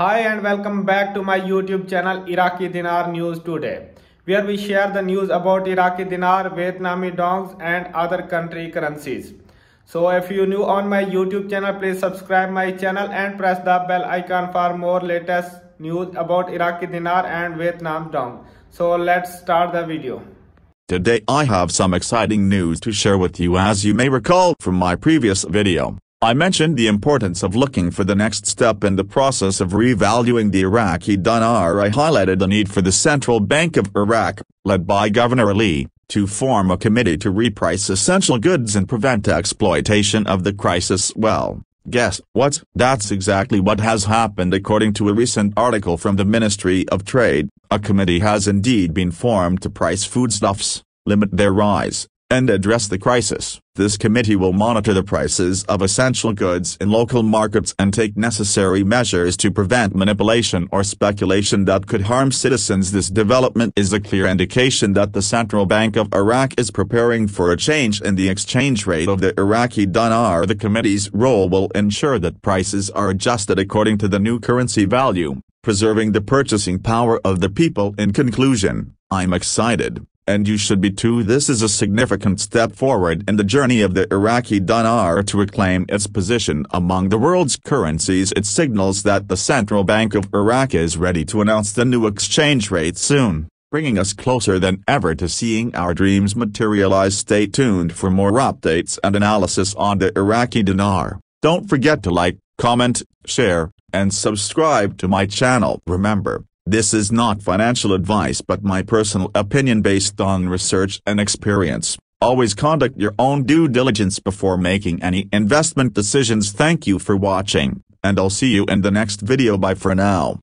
Hi and welcome back to my YouTube channel Iraqi Dinar News Today, where we share the news about Iraqi dinar, Vietnamese dongs and other country currencies. So if you're new on my YouTube channel, please subscribe my channel and press the bell icon for more latest news about Iraqi dinar and Vietnam dong. So let's start the video. Today I have some exciting news to share with you. As you may recall from my previous video, I mentioned the importance of looking for the next step in the process of revaluing the Iraqi dinar. I highlighted the need for the Central Bank of Iraq, led by Governor Ali, to form a committee to reprice essential goods and prevent exploitation of the crisis. Well, guess what? That's exactly what has happened. According to a recent article from the Ministry of Trade, a committee has indeed been formed to price foodstuffs, limit their rise, and address the crisis. This committee will monitor the prices of essential goods in local markets and take necessary measures to prevent manipulation or speculation that could harm citizens. This development is a clear indication that the Central Bank of Iraq is preparing for a change in the exchange rate of the Iraqi dinar. The committee's role will ensure that prices are adjusted according to the new currency value, preserving the purchasing power of the people. In conclusion, I'm excited, and you should be too. This is a significant step forward in the journey of the Iraqi dinar to reclaim its position among the world's currencies. It signals that the Central Bank of Iraq is ready to announce the new exchange rate soon, bringing us closer than ever to seeing our dreams materialize. Stay tuned for more updates and analysis on the Iraqi dinar. Don't forget to like, comment, share, and subscribe to my channel. Remember, this is not financial advice but my personal opinion based on research and experience. Always conduct your own due diligence before making any investment decisions. Thank you for watching, and I'll see you in the next video. Bye for now.